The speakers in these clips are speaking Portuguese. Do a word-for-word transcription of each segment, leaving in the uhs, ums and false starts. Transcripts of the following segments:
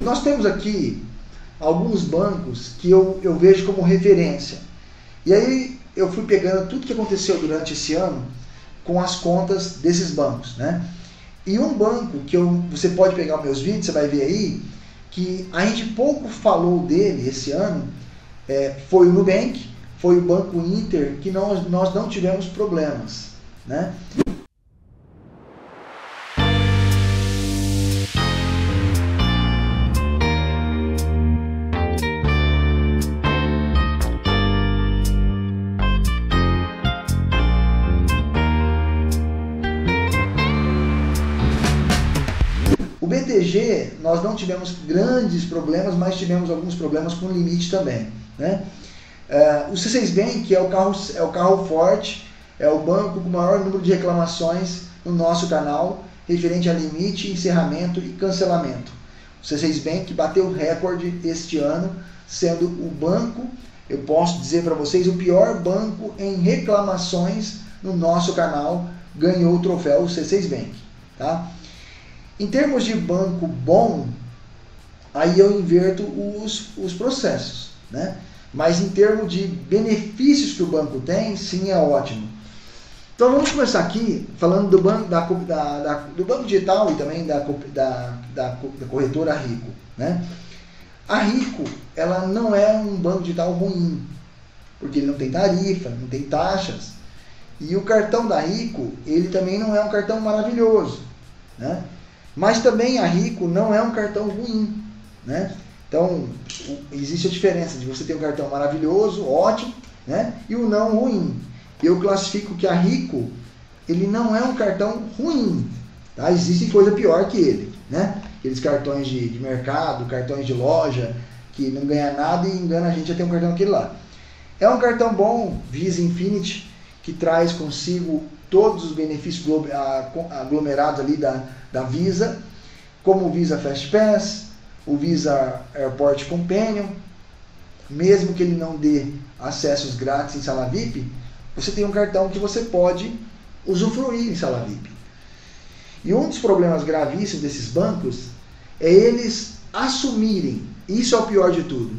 Nós temos aqui alguns bancos que eu, eu vejo como referência. E aí eu fui pegando tudo que aconteceu durante esse ano com as contas desses bancos, né? E um banco que eu, você pode pegar os meus vídeos, você vai ver aí, que a gente pouco falou dele esse ano, é, foi o Nubank, foi o Banco Inter, que nós, nós não tivemos problemas, né? B T G, nós não tivemos grandes problemas, mas tivemos alguns problemas com limite também, né? Uh, o C seis Bank é o, carro, é o carro forte, é o banco com o maior número de reclamações no nosso canal, referente a limite, encerramento e cancelamento. O C seis Bank bateu recorde este ano, sendo o banco, eu posso dizer para vocês, o pior banco em reclamações no nosso canal, ganhou o troféu o C seis Bank, tá? Em termos de banco bom, aí eu inverto os, os processos, né? Mas em termos de benefícios que o banco tem, sim, é ótimo. Então vamos começar aqui falando do banco, da, da, da, do banco digital e também da, da, da, da corretora Rico, né? A Rico, ela não é um banco digital ruim, porque ele não tem tarifa, não tem taxas. E o cartão da Rico, ele também não é um cartão maravilhoso, né? Mas também a Rico não é um cartão ruim, né? Então, existe a diferença de você ter um cartão maravilhoso, ótimo, né? E o não ruim. Eu classifico que a Rico, ele não é um cartão ruim, tá? Existe coisa pior que ele, né? Aqueles cartões de, de mercado, cartões de loja, que não ganha nada e engana a gente a ter um cartão aquele lá. É um cartão bom, Visa Infinite, que traz consigo todos os benefícios aglomerados ali da, da Visa, como o Visa Fast Pass, o Visa Airport Companion. Mesmo que ele não dê acessos grátis em sala V I P, você tem um cartão que você pode usufruir em sala V I P. E um dos problemas gravíssimos desses bancos é eles assumirem, isso é o pior de tudo,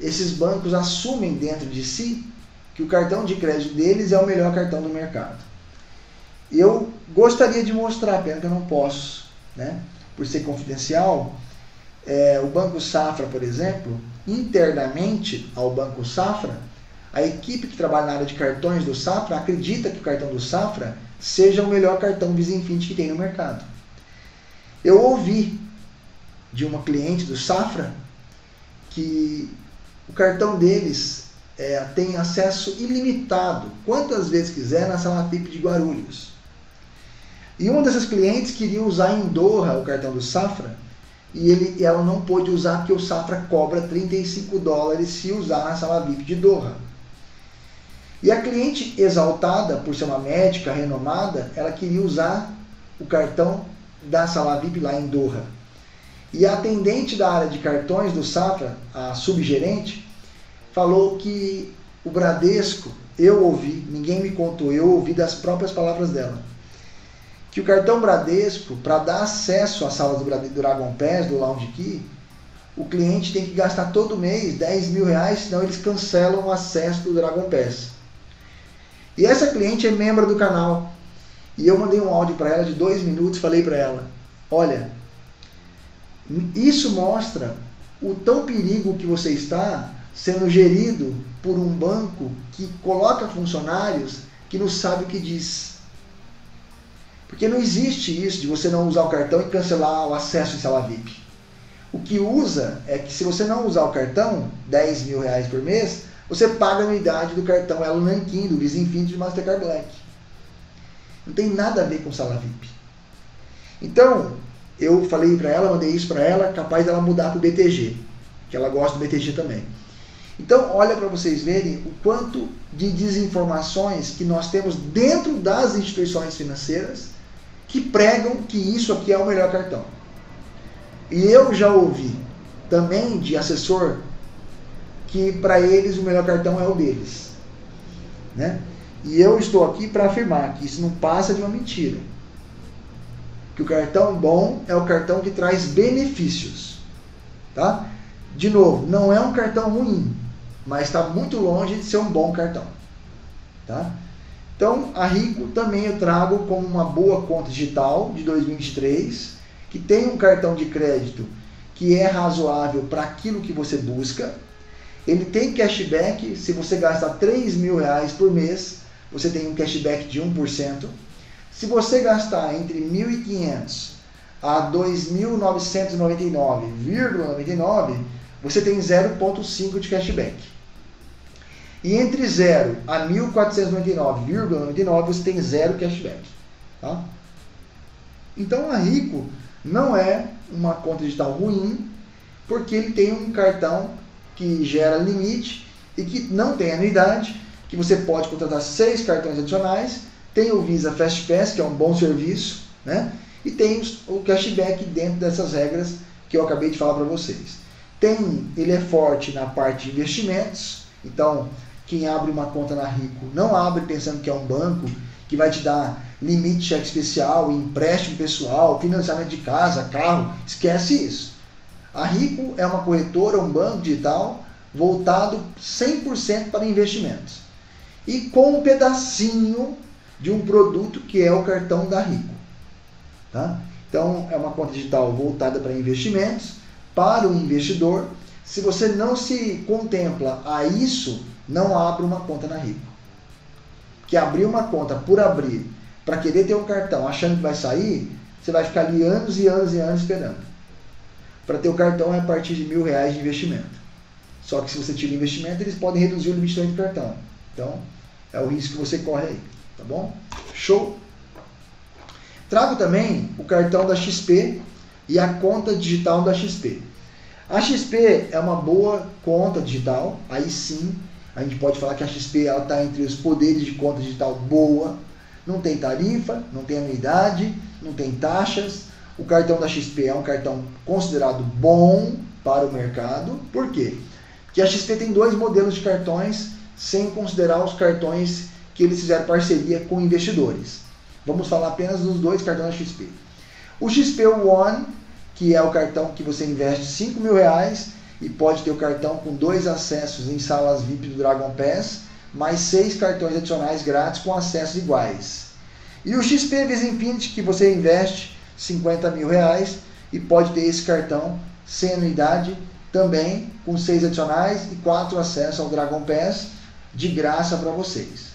esses bancos assumem dentro de si que o cartão de crédito deles é o melhor cartão do mercado. Eu gostaria de mostrar, pena que eu não posso, né? Por ser confidencial, é, o Banco Safra, por exemplo, internamente ao Banco Safra, a equipe que trabalha na área de cartões do Safra acredita que o cartão do Safra seja o melhor cartão Visa Infinite que tem no mercado. Eu ouvi de uma cliente do Safra que o cartão deles é, tem acesso ilimitado, quantas vezes quiser, na sala V I P de Guarulhos. E uma dessas clientes queria usar em Doha o cartão do Safra e ele, ela não pôde usar porque o Safra cobra trinta e cinco dólares se usar na sala V I P de Doha. E a cliente, exaltada por ser uma médica renomada, ela queria usar o cartão da sala V I P lá em Doha. E a atendente da área de cartões do Safra, a subgerente, falou que o Bradesco, eu ouvi, ninguém me contou, eu ouvi das próprias palavras dela, que o cartão Bradesco, para dar acesso à sala do Dragon Pass, do Lounge Key, o cliente tem que gastar todo mês dez mil reais, senão eles cancelam o acesso do Dragon Pass. E essa cliente é membro do canal, e eu mandei um áudio para ela de dois minutos, falei para ela, olha, isso mostra o tão perigo que você está sendo gerido por um banco que coloca funcionários que não sabe o que diz. Porque não existe isso de você não usar o cartão e cancelar o acesso em sala V I P. O que usa é que se você não usar o cartão, dez mil reais por mês, você paga a anuidade do cartão Elo Nanquim, do Visa Infinite, do Mastercard Black. Não tem nada a ver com sala V I P. Então, eu falei para ela, mandei isso para ela, capaz dela mudar para o B T G, que ela gosta do B T G também. Então, olha para vocês verem o quanto de desinformações que nós temos dentro das instituições financeiras que pregam que isso aqui é o melhor cartão. E eu já ouvi também de assessor que para eles o melhor cartão é o deles, né? E eu estou aqui para afirmar que isso não passa de uma mentira. Que o cartão bom é o cartão que traz benefícios. tá? De novo, não é um cartão ruim, mas está muito longe de ser um bom cartão, tá? Então, a Rico também eu trago como uma boa conta digital de dois mil e vinte e três, que tem um cartão de crédito que é razoável para aquilo que você busca. Ele tem cashback, se você gastar três mil reais por mês, você tem um cashback de um por cento. Se você gastar entre mil e quinhentos a dois mil novecentos e noventa e nove vírgula noventa e nove, você tem zero vírgula cinco de cashback. E entre zero a mil quatrocentos e noventa e nove vírgula noventa e nove, você tem zero cashback. Tá? Então a Rico não é uma conta digital ruim, porque ele tem um cartão que gera limite e que não tem anuidade, que você pode contratar seis cartões adicionais, tem o Visa Fast Pass, que é um bom serviço, né? E tem o cashback dentro dessas regras que eu acabei de falar para vocês. Tem, ele é forte na parte de investimentos, então quem abre uma conta na Rico não abre pensando que é um banco que vai te dar limite de cheque especial, empréstimo pessoal, financiamento de casa, carro, esquece isso. A Rico é uma corretora, um banco digital voltado cem por cento para investimentos e com um pedacinho de um produto que é o cartão da Rico. Tá? Então é uma conta digital voltada para investimentos, para o investidor. Se você não se contempla a isso, não abra uma conta na Rico. Que abrir uma conta por abrir, para querer ter um cartão achando que vai sair, você vai ficar ali anos e anos e anos esperando. Para ter o cartão é a partir de mil reais de investimento. Só que se você tira investimento, eles podem reduzir o limite do cartão. Então, é o risco que você corre aí, tá bom? Show! Trago também o cartão da X P e a conta digital da X P. A X P é uma boa conta digital, aí sim, a gente pode falar que a X P está entre os poderes de conta digital boa. Não tem tarifa, não tem anuidade, não tem taxas. O cartão da X P é um cartão considerado bom para o mercado. Por quê? Porque a X P tem dois modelos de cartões, sem considerar os cartões que eles fizeram parceria com investidores. Vamos falar apenas dos dois cartões da X P. O X P One, que é o cartão que você investe cinco mil reais e pode ter o cartão com dois acessos em salas V I P do Dragon Pass, mais seis cartões adicionais grátis com acessos iguais. E o X P Visa Infinite, que você investe cinquenta mil reais e pode ter esse cartão sem anuidade também, com seis adicionais e quatro acessos ao Dragon Pass de graça para vocês.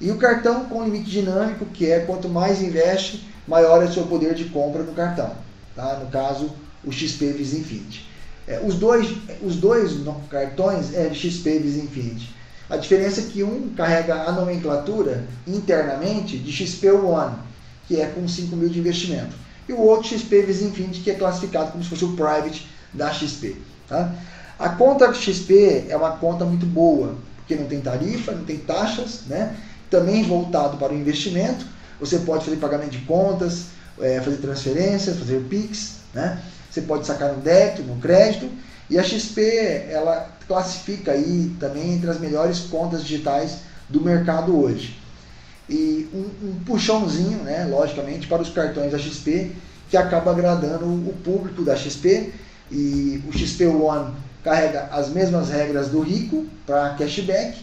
E o cartão com limite dinâmico, que é quanto mais investe, maior é o seu poder de compra no cartão, tá? No caso, o X P Visa Infinite. É, os dois, os dois cartões é X P Visa Infinite. A diferença é que um carrega a nomenclatura internamente de X P One, que é com cinco mil de investimento, e o outro X P Visa Infinite, que é classificado como se fosse o private da X P. Tá? A conta X P é uma conta muito boa, porque não tem tarifa, não tem taxas, né? Também voltado para o investimento. Você pode fazer pagamento de contas, é, fazer transferências, fazer Pix, né? Você pode sacar no débito, no crédito, e a X P ela classifica aí também entre as melhores contas digitais do mercado hoje. E um, um puxãozinho, né, logicamente, para os cartões da X P, que acaba agradando o público da X P. E o X P One carrega as mesmas regras do Rico para cashback.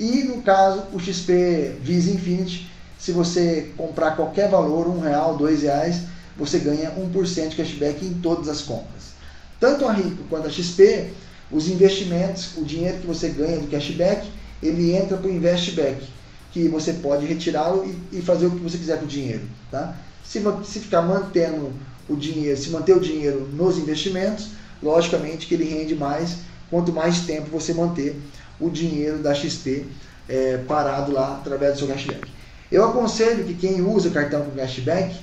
E no caso, o X P Visa Infinite, se você comprar qualquer valor, um real, dois reais, você ganha um por cento de cashback em todas as compras. Tanto a Rico quanto a X P, os investimentos, o dinheiro que você ganha de cashback, ele entra para o investback, que você pode retirá-lo e, e fazer o que você quiser com o dinheiro, tá? Se, se ficar mantendo o dinheiro, se manter o dinheiro nos investimentos, logicamente que ele rende mais, quanto mais tempo você manter o dinheiro da X P é, parado lá através do seu cashback. Eu aconselho que quem usa cartão com cashback,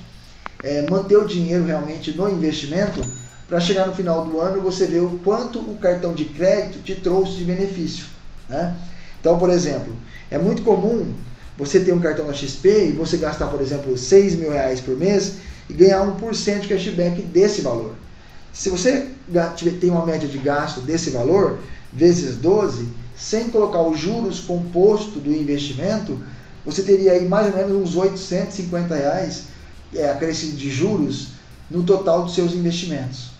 é, manter o dinheiro realmente no investimento, para chegar no final do ano você ver o quanto o cartão de crédito te trouxe de benefício, né? Então, por exemplo, é muito comum você ter um cartão da X P e você gastar, por exemplo, seis mil reais por mês e ganhar um por cento de cashback desse valor. Se você tem uma média de gasto desse valor, vezes doze, sem colocar os juros composto do investimento, você teria aí mais ou menos uns oitocentos e cinquenta reais é, acrescido de juros no total dos seus investimentos.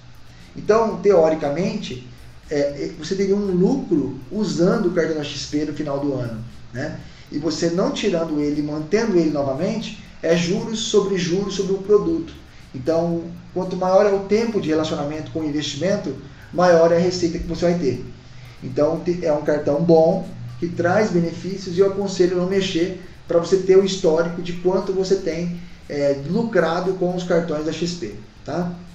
Então, teoricamente, é, você teria um lucro usando o cartão da X P no final do ano, né? E você não tirando ele, mantendo ele novamente, é juros sobre juros sobre o produto. Então, quanto maior é o tempo de relacionamento com o investimento, maior é a receita que você vai ter. Então, é um cartão bom, que traz benefícios, e eu aconselho não mexer, para você ter o histórico de quanto você tem é, lucrado com os cartões da X P, tá?